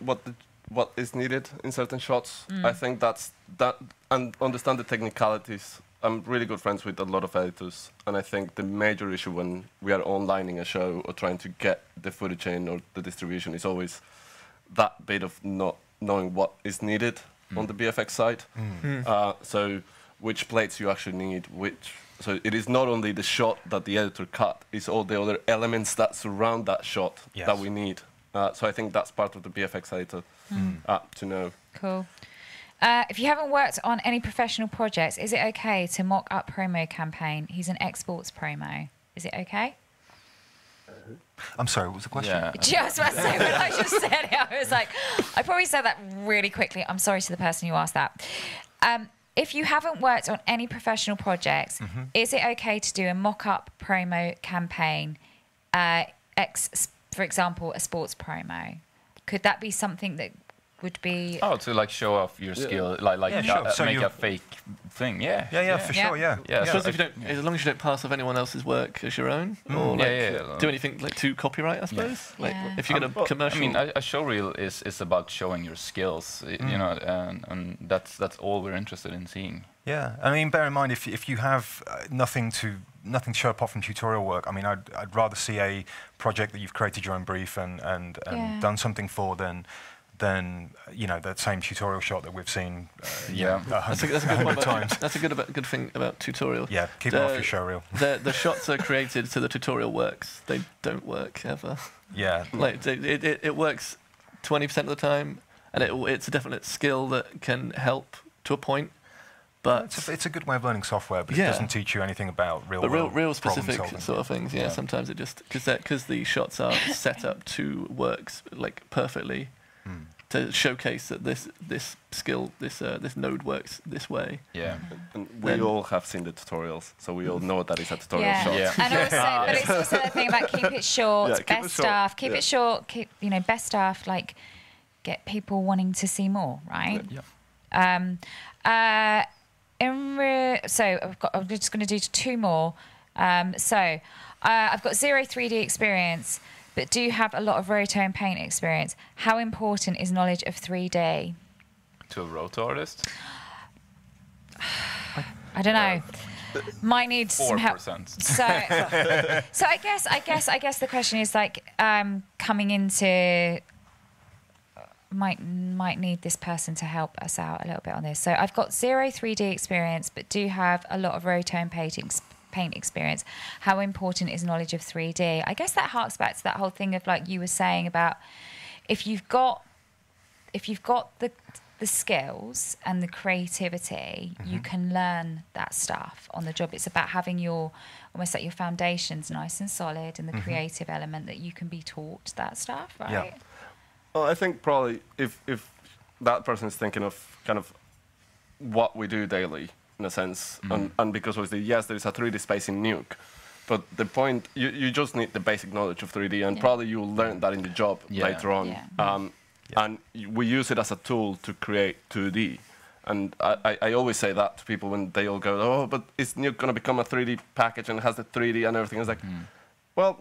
what is needed in certain shots. I think that's that, and understand the technicalities. I'm really good friends with a lot of editors, and I think the major issue when we are onlining a show or trying to get the footage in or the distribution is always that bit of not knowing what is needed on the BFX side. So which plates you actually need, so it is not only the shot that the editor cut, it's all the other elements that surround that shot that we need. So I think that's part of the BFX editor to know. Cool. If you haven't worked on any professional projects, is it okay to mock up promo campaign? He's an exports promo. Is it okay? I'm sorry, what was the question? Yeah. Just about to say, when I just said it, I was like, I probably said that really quickly. I'm sorry to the person who asked that. If you haven't worked on any professional projects, is it okay to do a mock-up promo campaign, for example, a sports promo? Could that be something that would be... Oh, to like show off your skill, like yeah, sure. So make a fake thing, yeah. So if you don't, as long as you don't pass off anyone else's work as your own, or like do anything like to copyright, I suppose. Yeah. Like if you're gonna commercial. I mean, a showreel is about showing your skills, you know, and that's all we're interested in seeing. Yeah, I mean, bear in mind if you have nothing to show apart from tutorial work. I mean, I'd rather see a project that you've created your own brief and done something for than you know that same tutorial shot that we've seen. That's a good thing about tutorial. Yeah, keep it off your showreel. The shots are created so the tutorial works. They don't work ever. Yeah, like it works 20% of the time, and it's a definite skill that can help to a point. But it's a good way of learning software, but it doesn't teach you anything about real specific sort of things. Yeah, sometimes it just because the shots are set up to work like perfectly. To showcase that this skill, this node works this way. Yeah. And we all have seen the tutorials, so we all know that it's a tutorial shot. Yeah. And also, but it's also the thing about keep it short, keep it short, you know, best stuff, like get people wanting to see more, right? Yeah. I'm just going to do two more. I've got zero 3D experience, but do you have a lot of roto and paint experience? How important is knowledge of 3D? To a roto artist? I don't know. Might need 4%. Some help. So I guess the question is like coming into might need this person to help us out a little bit on this. So I've got zero 3D experience, but do have a lot of roto and paint experience. How important is knowledge of 3D? I guess that harks back to that whole thing of like you were saying about if you've got the skills and the creativity, you can learn that stuff on the job. It's about having your almost like your foundations nice and solid and the creative element that you can be taught that stuff, right? Yeah. Well, I think probably if that person's thinking of kind of what we do daily, in a sense, and because obviously, yes, there is a 3D space in Nuke, but the point, you just need the basic knowledge of 3D, and probably you'll learn that in the job later on. Yeah. And we use it as a tool to create 2D. And I always say that to people when they all go, oh, but is Nuke going to become a 3D package and has the 3D and everything? It's like, well,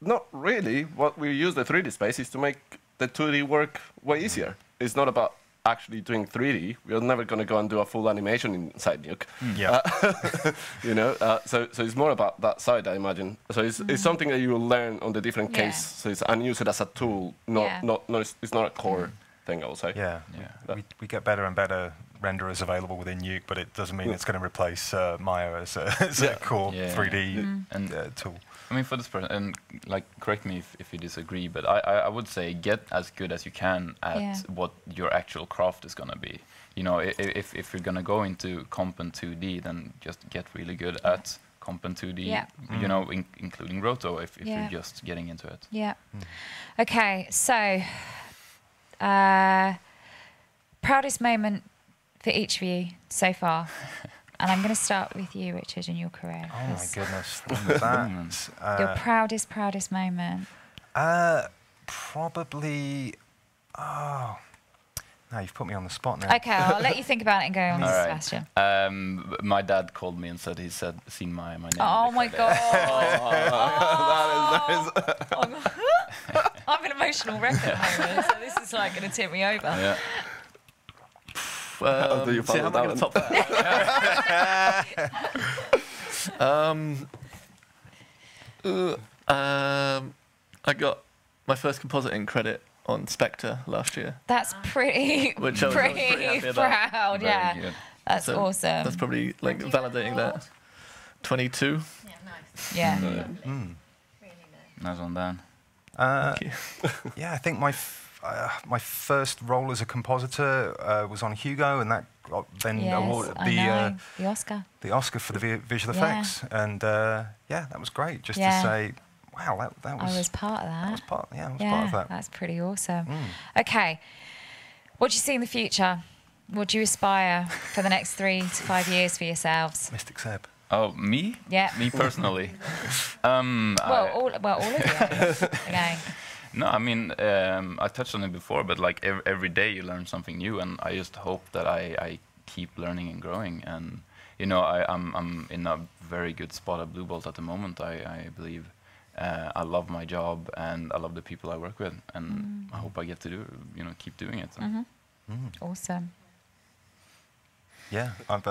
not really. What we use the 3D space is to make the 2D work way easier. It's not about actually doing 3D, we're never going to go and do a full animation inside Nuke. Yeah. You know, so it's more about that side, I imagine. So it's something that you will learn on the different cases and use it as a tool. It's not a core thing, I would say. Yeah, yeah. We get better and better renderers available within Nuke, but it doesn't mean it's going to replace Maya as a core 3D tool. I mean, for this person, and like, correct me if you disagree, but I would say get as good as you can at what your actual craft is gonna be. You know, if you're gonna go into comp and 2D, then just get really good at comp and 2D. Yeah. You know, including roto if you're just getting into it. Yeah. Okay, so proudest moment for each of you so far. And I'm going to start with you, Richard, in your career. Oh, my goodness. Your proudest moment? Probably... Oh, no, you've put me on the spot now. OK, I'll let you think about it and go on with Sebastian. My dad called me and said he's seen my name. Oh, my God. Oh, that is nice. I'm an emotional wreck at the moment, so this is like going to tip me over. Yeah. See, how am I going to top that? I got my first compositing credit on Spectre last year. That's pretty proud. Yeah, that's awesome. That's probably like validating that. 22. Yeah, nice. Yeah, really nice. Nice one, Dan. Thank you. Yeah, I think my. my first role as a compositor was on Hugo, and that then awarded the Oscar. The Oscar for the visual effects, and yeah, that was great. Just to say, wow, that was. I was part of that. I was part of that. That's pretty awesome. Mm. Okay, what do you see in the future? What do you aspire for the next 3 to 5 years for yourselves? Mystic Seb. Oh, me? Yeah. Me personally. Well, all of you. Okay. No, I mean, I touched on it before, but like every day you learn something new, and I just hope that I keep learning and growing. And you know, I'm in a very good spot at BlueBolt at the moment. I believe I love my job and I love the people I work with, and I hope I get to keep doing it. So. Awesome. Yeah, I've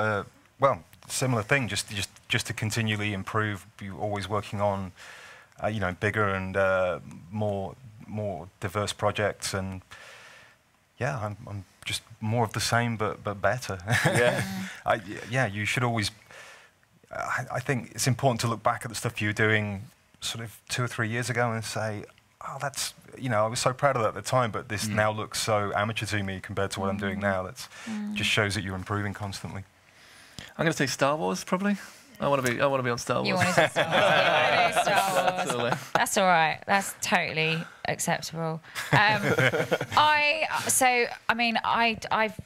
well, similar thing. Just to continually improve. You're always working on, you know, bigger and more diverse projects, and yeah, I'm just more of the same, but better. Yeah, yeah. You should always. I think it's important to look back at the stuff you were doing, sort of 2 or 3 years ago, and say, oh, that's, you know, I was so proud of that at the time, but this now looks so amateur to me compared to what I'm doing now. That's just shows that you're improving constantly. I'm going to say Star Wars, probably. I want to be on Star Wars. You want to do Star Wars. You want to do Star Wars. That's all right. That's totally acceptable. I've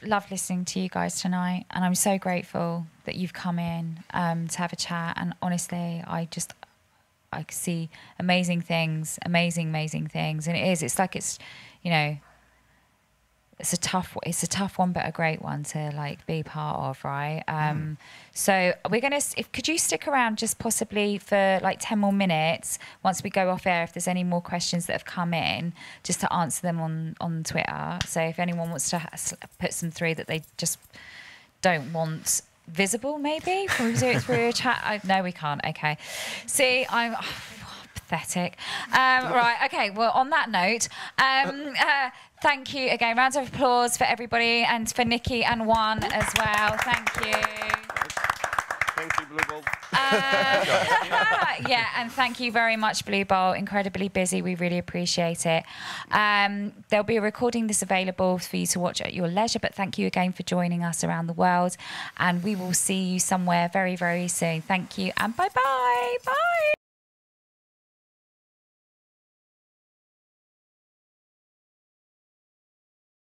loved listening to you guys tonight, and I'm so grateful that you've come in to have a chat. And honestly, I see amazing things, amazing things. And it's like, you know, it's a tough one, but a great one to like be part of, right? So we're gonna, could you stick around just possibly for like 10 more minutes once we go off air, if there's any more questions that have come in, just to answer them on Twitter. So if anyone wants to put some through that they just don't want visible, maybe can we do it through a chat? No, we can't. Okay, see, I'm pathetic. Right, okay, well, on that note, thank you again. Round of applause for everybody, and for Nikki and Juan as well. Thank you. Thank you, BlueBolt. Yeah, and thank you very much, BlueBolt. Incredibly busy. We really appreciate it. There'll be a recording that's available for you to watch at your leisure, but thank you again for joining us around the world. And we will see you somewhere very, very soon. Thank you, and bye-bye. Bye.